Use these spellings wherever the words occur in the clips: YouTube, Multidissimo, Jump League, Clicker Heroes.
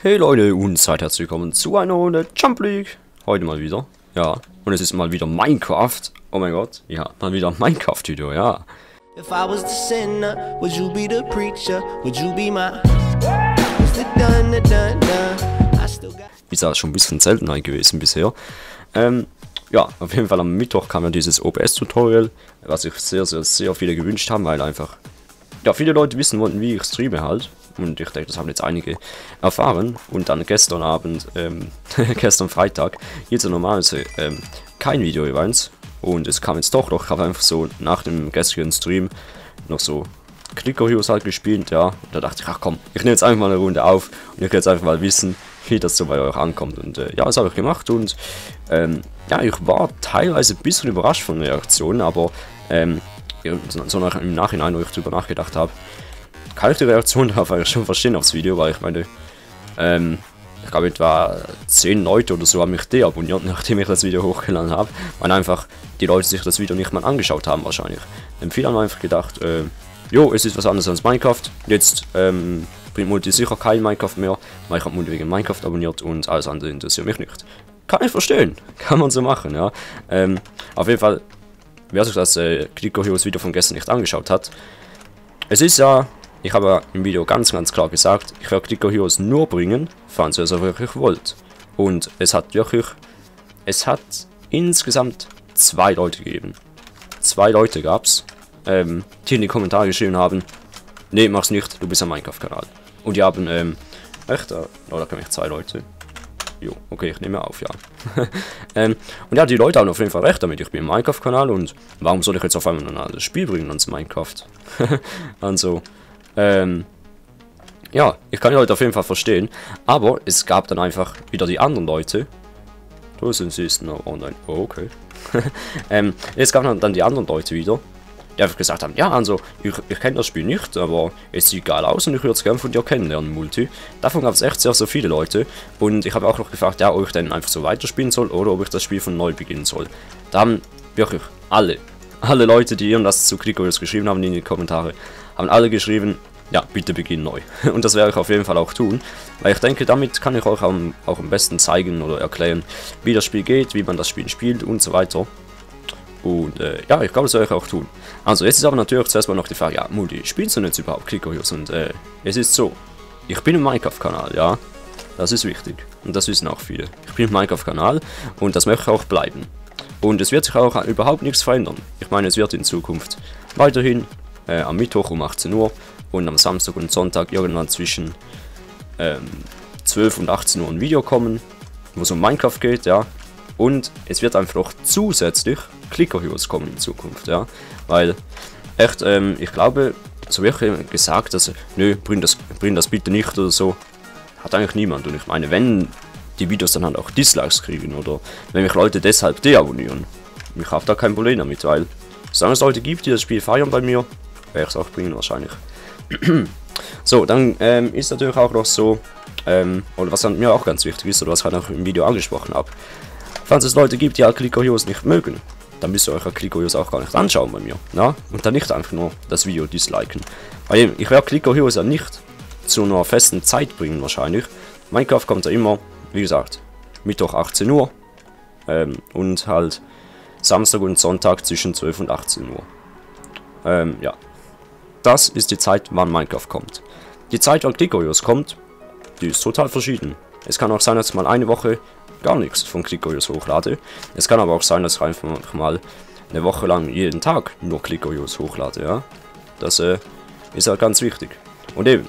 Hey Leute und seid herzlich willkommen zu einer Runde Jump League. Heute mal wieder, ja. Und es ist mal wieder Minecraft. Oh mein Gott, ja, mal wieder Minecraft-Video, ja. Ist ja schon ein bisschen seltener gewesen bisher. Ja, auf jeden Fall am Mittwoch kam ja dieses OBS-Tutorial, was sich sehr viele gewünscht haben, weil einfach ja, viele Leute wissen wollten, wie ich streame halt. Und ich denke, das haben jetzt einige erfahren. Und dann gestern Abend, gestern Freitag, jetzt normalerweise kein Video jeweils. Und es kam jetzt doch, ich habe einfach so nach dem gestrigen Stream noch so Clicker Heroes halt gespielt, ja. Und da dachte ich, ach komm, ich nehme jetzt einfach mal eine Runde auf und ich will jetzt einfach mal wissen, wie das so bei euch ankommt. Und ja, das habe ich gemacht und ja, ich war teilweise ein bisschen überrascht von der Reaktion, aber so im Nachhinein, wo ich darüber nachgedacht habe, kann ich die Reaktion darauf eigentlich schon verstehen aufs Video, weil ich meine, ich glaube etwa 10 Leute oder so haben mich deabonniert, nachdem ich das Video hochgeladen habe, weil einfach die Leute sich das Video nicht mal angeschaut haben wahrscheinlich. Denn viele haben einfach gedacht, jo, es ist was anderes als Minecraft, jetzt bringt Multi sicher kein Minecraft mehr, weil ich habe Multi wegen Minecraft abonniert und alles andere interessiert mich nicht. Kann ich verstehen, kann man so machen, ja. Auf jeden Fall, wer sich das Clicker Heroes Video von gestern nicht angeschaut hat, es ist ja... Ich habe im Video ganz klar gesagt, ich werde Clicker Heroes nur bringen, falls ihr es wirklich wollt. Und es hat wirklich, insgesamt 2 Leute gegeben. 2 Leute gab es, die in die Kommentare geschrieben haben, nee, mach's nicht, du bist am Minecraft-Kanal. Und die haben, echt, da kenne ich 2 Leute. Jo, okay, ich nehme auf, ja. Und ja, die Leute haben auf jeden Fall recht damit. Ich bin im Minecraft-Kanal und warum soll ich jetzt auf einmal ein anderes Spiel bringen als Minecraft? Also... ja, ich kann die Leute auf jeden Fall verstehen, aber es gab dann einfach wieder die anderen Leute. Da sind sie noch online, oh, okay. Es gab dann die anderen Leute wieder, die einfach gesagt haben, ja, also, ich kenne das Spiel nicht, aber es sieht geil aus und ich würde es gerne von dir kennenlernen, Multi. Davon gab es echt sehr viele Leute und ich habe auch noch gefragt, ja, ob ich dann einfach so weiterspielen soll oder ob ich das Spiel von neu beginnen soll. Da haben wirklich alle Leute, die irgendwas zu Clicker Heroes geschrieben haben in die Kommentare, haben alle geschrieben, ja, bitte beginn neu. Und das werde ich auf jeden Fall auch tun, weil ich denke, damit kann ich euch auch am besten zeigen oder erklären, wie das Spiel geht, wie man das Spiel spielt und so weiter. Und ja, ich glaube, das werde ich auch tun. Also jetzt ist aber natürlich zuerst mal noch die Frage, ja, Multi, spielst du jetzt überhaupt Clicker Heroes? Und es ist so, ich bin im Minecraft-Kanal, ja, das ist wichtig. Und das wissen auch viele. Ich bin im Minecraft-Kanal und das möchte ich auch bleiben. Und es wird sich auch überhaupt nichts verändern. Ich meine, es wird in Zukunft weiterhin am Mittwoch um 18 Uhr und am Samstag und Sonntag irgendwann zwischen 12 und 18 Uhr ein Video kommen, wo es um Minecraft geht, ja. Und es wird einfach auch zusätzlich Clicker Heroes kommen in Zukunft, ja. Weil, echt, ich glaube, so wirklich gesagt, dass, nö, bring das bitte nicht oder so, hat eigentlich niemand. Und ich meine, wenn... die Videos dann halt auch Dislikes kriegen oder wenn mich Leute deshalb deabonnieren. Ich habe da kein Problem damit, weil solange es Leute gibt, die das Spiel feiern bei mir, werde ich es auch bringen wahrscheinlich. So, dann ist natürlich auch noch so, oder was mir auch ganz wichtig ist oder was ich auch im Video angesprochen habe, falls es Leute gibt, die halt Clicker Heroes nicht mögen, dann müsst ihr euch Clicker Heroes auch gar nicht anschauen bei mir, na? Und dann nicht einfach nur das Video disliken. Weil ich werde Clicker Heroes ja nicht zu einer festen Zeit bringen wahrscheinlich. Minecraft kommt ja immer, wie gesagt, Mittwoch 18 Uhr und halt Samstag und Sonntag zwischen 12 und 18 Uhr. Ja, das ist die Zeit, wann Minecraft kommt. Die Zeit, wann Clicker Heroes kommt, die ist total verschieden. Es kann auch sein, dass ich mal eine Woche gar nichts von Clicker Heroes hochlade. Es kann aber auch sein, dass ich einfach mal eine Woche lang jeden Tag nur Clicker Heroes hochlade. Ja? Das ist halt ganz wichtig. Und eben,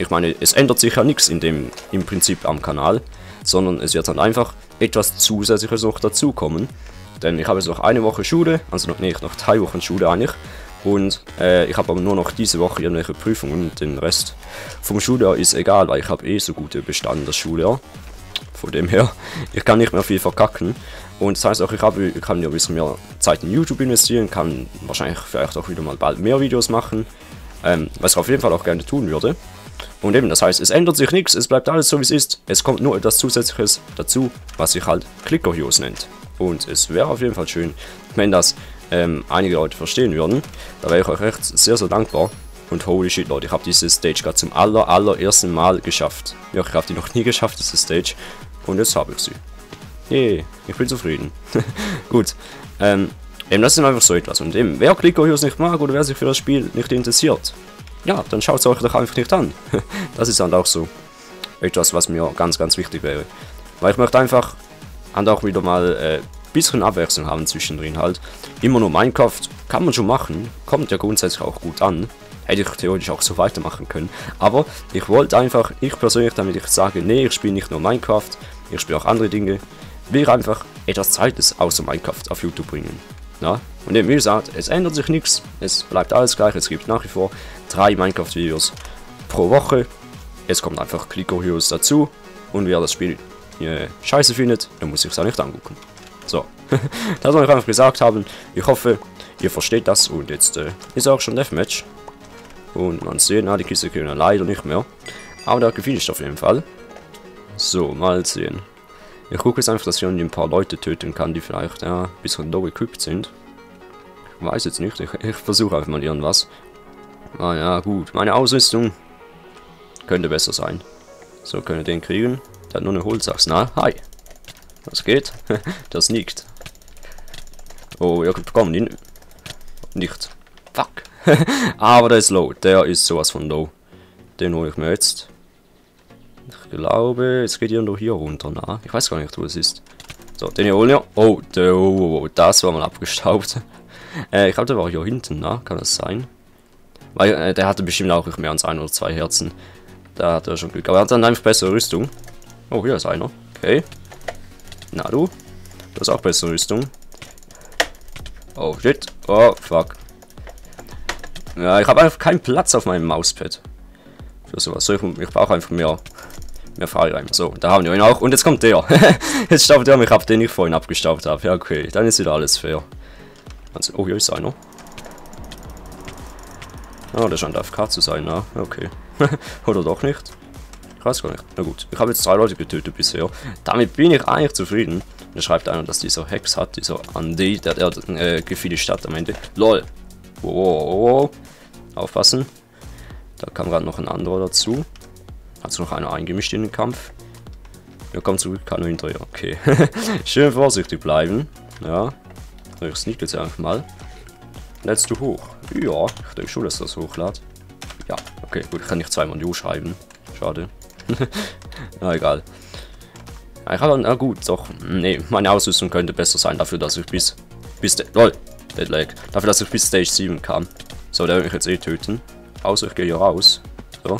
ich meine, es ändert sich ja nichts in dem, im Prinzip am Kanal, sondern es wird dann einfach etwas Zusätzliches noch dazukommen. Denn ich habe jetzt noch eine Woche Schule, also noch, nee, noch 3 Wochen Schule eigentlich. Und ich habe aber nur noch diese Woche irgendwelche Prüfungen und den Rest vom Schuljahr ist egal, weil ich habe eh so gute Bestände das Schuljahr. Von dem her, ich kann nicht mehr viel verkacken. Und das heißt auch, ich kann ja ein bisschen mehr Zeit in YouTube investieren, kann wahrscheinlich vielleicht auch wieder mal bald mehr Videos machen. Was ich auf jeden Fall auch gerne tun würde. Und eben, das heißt, es ändert sich nichts, es bleibt alles so wie es ist, es kommt nur etwas Zusätzliches dazu, was sich halt Clicker Heroes nennt. Und es wäre auf jeden Fall schön, wenn das einige Leute verstehen würden, da wäre ich euch echt sehr dankbar. Und holy shit, Leute, ich habe diese Stage gerade zum allerersten Mal geschafft. Ja, ich habe die noch nie geschafft, diese Stage. Und jetzt habe ich sie. Yay, ich bin zufrieden. Gut, das ist einfach so etwas. Und eben, wer Clicker Heroes nicht mag oder wer sich für das Spiel nicht interessiert, ja, dann schaut es euch doch einfach nicht an. Das ist dann auch so etwas, was mir ganz wichtig wäre. Weil ich möchte einfach auch wieder mal bisschen Abwechslung haben zwischendrin halt. Immer nur Minecraft kann man schon machen, kommt ja grundsätzlich auch gut an. Hätte ich theoretisch auch so weitermachen können. Aber ich wollte einfach, ich persönlich, damit ich sage, nee, ich spiele nicht nur Minecraft, ich spiele auch andere Dinge, will einfach etwas Zweites außer Minecraft auf YouTube bringen. Na? Und eben wie gesagt, es ändert sich nichts, es bleibt alles gleich, es gibt nach wie vor 3 Minecraft-Videos pro Woche. Es kommt einfach Clicker Heroes dazu und wer das Spiel scheiße findet, dann muss ich es auch nicht angucken. So, das wollte ich einfach gesagt haben. Ich hoffe, ihr versteht das. Und jetzt ist auch schon Deathmatch. Und man sieht, die Kiste können leider nicht mehr. Aber da gefiel ich auf jeden Fall. So, mal sehen. Ich gucke jetzt einfach, dass ich ein paar Leute töten kann, die vielleicht ein bisschen low equipped sind. Ich weiß jetzt nicht. Ich versuche einfach mal irgendwas. Ah ja, gut. Meine Ausrüstung könnte besser sein. So, können wir den kriegen. Der hat nur eine Holzachs. Na, hi. Das geht. Das nickt. Oh, ihr bekommt ihn. Nicht. Fuck. Aber der ist low. Der ist sowas von low. Den hole ich mir jetzt. Ich glaube, es geht irgendwo hier runter. Na, ich weiß gar nicht, wo es ist. So, den hier holen wir. Oh, das war mal abgestaubt. Ich glaube, der war hier hinten. Na, kann das sein? Weil der hatte bestimmt auch nicht mehr als 1 oder 2 Herzen. Da hat er schon Glück. Aber er hat dann einfach bessere Rüstung. Oh, hier ist einer. Okay. Na du, du hast auch bessere Rüstung. Oh shit, oh fuck. Ja, ich habe einfach keinen Platz auf meinem Mauspad. Für sowas, so, ich brauche einfach mehr Fahrräder. So, da haben wir ihn auch. Und jetzt kommt der. Jetzt staubt der mich ab, den ich vorhin abgestaubt habe. Ja, okay, dann ist wieder alles fair. Also, oh, hier ist einer. Oh, der scheint AFK zu sein, na, okay. Oder doch nicht. Ich weiß gar nicht. Na gut, ich habe jetzt 3 Leute getötet bisher. Damit bin ich eigentlich zufrieden. Da schreibt einer, dass dieser Hex hat, dieser Andy, der hat gefiel die Stadt am Ende. LOL. Wow. Aufpassen. Da kam gerade noch ein anderer dazu. Hat sich noch einer eingemischt in den Kampf. Ja, kommt zurück, keiner hinterher. Okay. Schön vorsichtig bleiben. Ja. Ich sneak jetzt einfach mal. Lädst du hoch? Ja, ich denke schon, dass das hochlädt. Ja, okay, gut, ich kann nicht zweimal Jo schreiben. Schade. Na egal. Ich habe na gut, doch. Nee, meine Ausrüstung könnte besser sein, dafür, dass ich bis Stage 7 kam. So, der will mich jetzt eh töten. Außer ich gehe hier raus. So.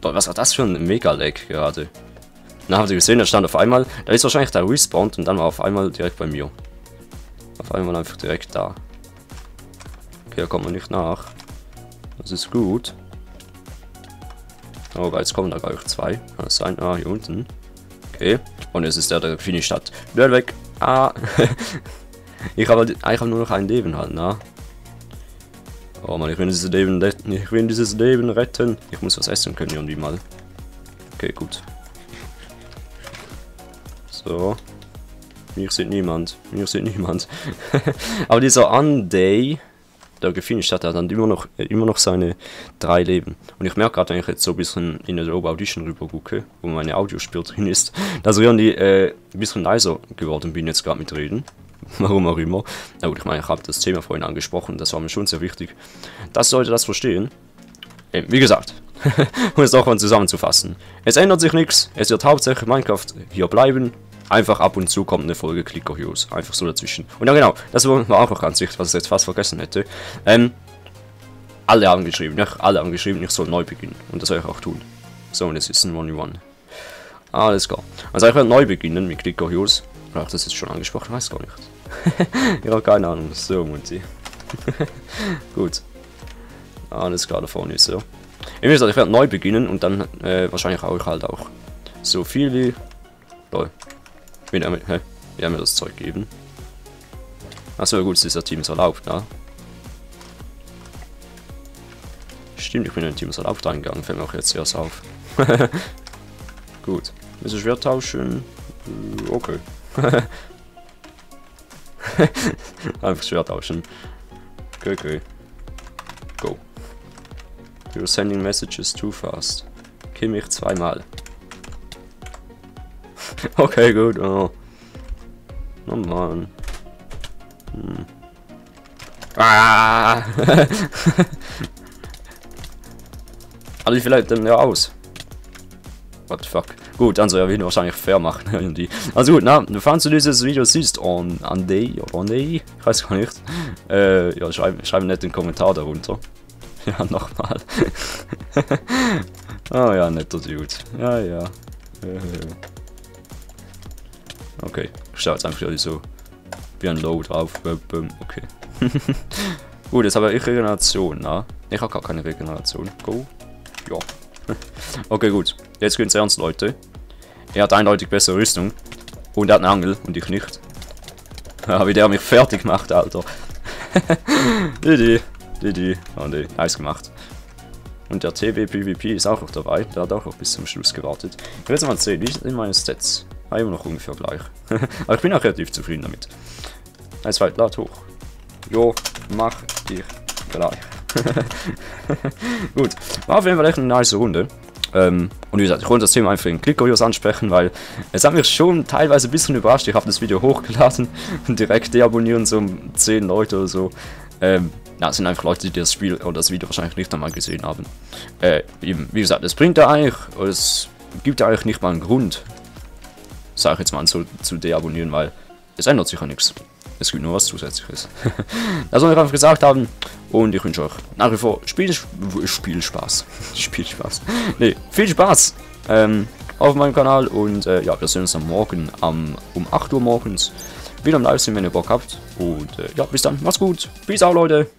Doch, was war das für ein Mega-Lag gerade? Na, habt ihr gesehen, da stand auf einmal. Da ist wahrscheinlich der respawned und dann war auf einmal direkt bei mir. Auf einmal einfach direkt da. Okay, da kommt man nicht nach. Das ist gut. Oh, jetzt kommen da gleich 2. Kann das sein? Ah, hier unten. Okay. Und jetzt ist der gefinisht hat. Wer weg. Ah. Ich habe nur noch ein Leben halt, na. Oh Mann, ich will dieses Leben retten. Ich muss was essen können irgendwie mal. Okay, gut. So. Mir sieht niemand. Aber dieser Unday, der gefinisht hat, er dann immer noch seine 3 Leben. Und ich merke gerade, wenn ich jetzt so ein bisschen in der Audition rüber gucke, wo meine Audiospur drin ist, dass ich irgendwie ein bisschen leiser geworden bin jetzt gerade mit Reden. Warum auch immer. Na gut, ich meine, ich habe das Thema vorhin angesprochen, das war mir schon sehr wichtig, dass Leute das verstehen. Wie gesagt, um es nochmal zusammenzufassen. Es ändert sich nichts, es wird hauptsächlich Minecraft hier bleiben. Einfach ab und zu kommt eine Folge Clicker Heroes. Einfach so dazwischen. Und ja genau, das war auch noch ganz wichtig, was ich jetzt fast vergessen hätte. Alle haben geschrieben, ja, alle haben geschrieben, ich soll neu beginnen. Und das soll ich auch tun. So, und es ist ein 1v1. Alles klar. Also ich werde neu beginnen mit Clicker Heroes. Oder habe ich das jetzt schon angesprochen? Ich weiß gar nicht. Ich habe keine Ahnung. So, Munti. Gut. Alles klar, da vorne ist ja. Wie gesagt, ich werde neu beginnen und dann wahrscheinlich auch auch so viel wie... Lol. Wir haben mir das Zeug gegeben. Achso, gut, dieser Team ist erlaubt, ne? Stimmt, ich bin in den Team ist erlaubt reingegangen, fällt mir auch jetzt erst auf. Gut, müssen wir Schwert tauschen? Okay. Einfach Schwert tauschen. Okay. Go. You're sending messages too fast. Kill mich zweimal. Okay, gut. Oh. Oh Mann. Hm. Ah! Also wie viel Leute denn der aus? What the fuck? Gut, also er will wahrscheinlich fair machen irgendwie. Also gut, na, falls du dieses Video siehst, on day, ich weiß gar nicht. Ja, schreib nicht den Kommentar darunter. Ja, nochmal. Oh ja, netter Dude. Ja, ja. Okay, ich schaue jetzt einfach so wie ein Load drauf. Okay. Gut, jetzt habe ich Regeneration, na? Ich habe gar keine Regeneration. Go. Ja. Okay, gut. Jetzt geht's ernst, Leute. Er hat eindeutig bessere Rüstung. Und er hat eine Angel und ich nicht. Ja, wie der mich fertig macht, Alter. Didi. Oh ne, nice gemacht. Und der TB-PVP ist auch noch dabei. Der hat auch noch bis zum Schluss gewartet. Ich will jetzt mal sehen, wie sind meine Stats? Ah, immer noch ungefähr gleich. Aber ich bin auch relativ zufrieden damit. Eins weit, lad hoch. Jo, mach ich gleich. Gut, war auf jeden Fall echt eine nice Runde. Und wie gesagt, ich wollte das Thema einfach in Clicker Heroes ansprechen, weil es hat mich schon teilweise ein bisschen überrascht. Ich habe das Video hochgeladen und direkt deabonnieren so 10 Leute oder so. Na, es sind einfach Leute, die das Spiel oder das Video wahrscheinlich nicht einmal gesehen haben. Wie gesagt, es bringt da eigentlich, es gibt da eigentlich nicht mal einen Grund, sage ich jetzt mal, so zu deabonnieren, weil es ändert sich ja nichts. Es gibt nur was Zusätzliches. Das soll ich einfach gesagt haben. Und ich wünsche euch nach wie vor viel Spaß auf meinem Kanal. Und ja, wir sehen uns am Morgen um 8 Uhr morgens wieder am Livestream, wenn ihr Bock habt. Und ja, bis dann. Macht's gut. Peace out, Leute.